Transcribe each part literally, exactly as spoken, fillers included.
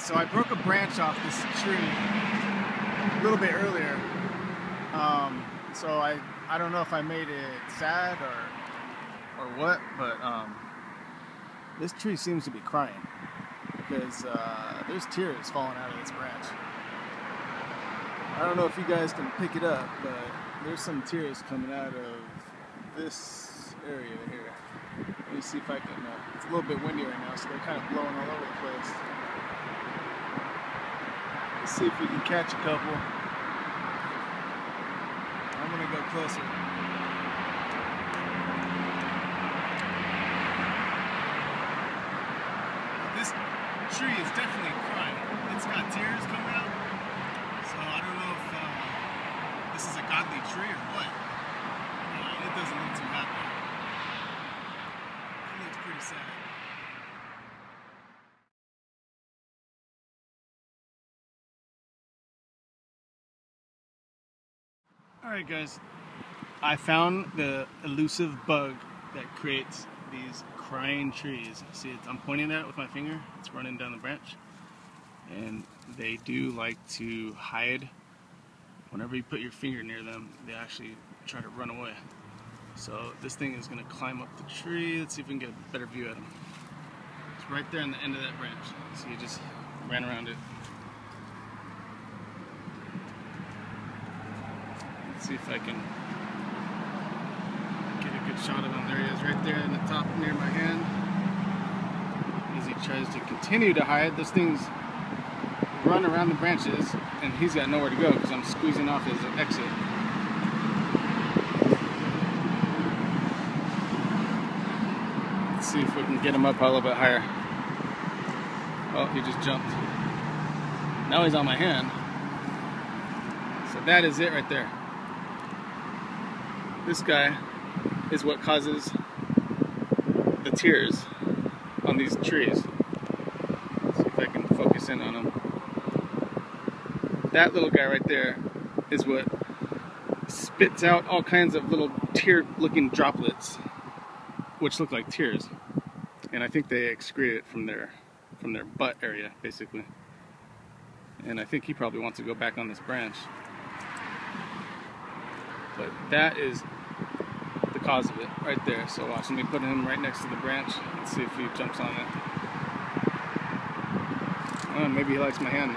So I broke a branch off this tree a little bit earlier. Um, so I, I don't know if I made it sad or, or what, but um, this tree seems to be crying because uh, there's tears falling out of this branch. I don't know if you guys can pick it up, but there's some tears coming out of this area here. Let me see if I can, uh, it's a little bit windy right now, so they're kind of blowing all over the place. Let's see if we can catch a couple. I'm gonna go closer. This tree is definitely crying. It's got tears coming out, so I don't know if um, this is a godly tree or what. It doesn't look too happy. It looks pretty sad. Alright guys, I found the elusive bug that creates these crying trees. See, it's, I'm pointing at it with my finger, it's running down the branch. And they do like to hide. Whenever you put your finger near them, they actually try to run away. So this thing is going to climb up the tree. Let's see if we can get a better view at them. It's right there on the end of that branch. See, it just ran around it. See if I can get a good shot of him. There he is, right there in the top near my hand. As he tries to continue to hide, those things run around the branches, and he's got nowhere to go because I'm squeezing off his exit. Let's see if we can get him up a little bit higher. Oh, he just jumped. Now he's on my hand. So that is it right there. This guy is what causes the tears on these trees. Let's see if I can focus in on him. That little guy right there is what spits out all kinds of little tear-looking droplets, which look like tears. And I think they excrete it from their from their butt area, basically. And I think he probably wants to go back on this branch. But that is the cause of it right there. So watch me put him right next to the branch and see if he jumps on it. Oh, maybe he likes my hand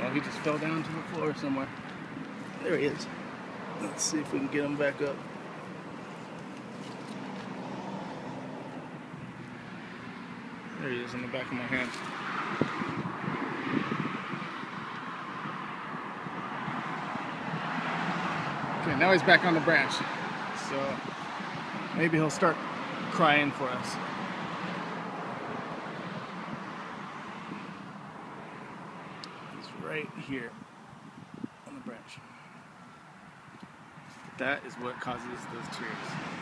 now. Well, he just fell down to the floor somewhere. There he is. Let's see if we can get him back up. There he is on the back of my hand. Okay, now he's back on the branch, so maybe he'll start crying for us. He's right here on the branch. That is what causes those tears.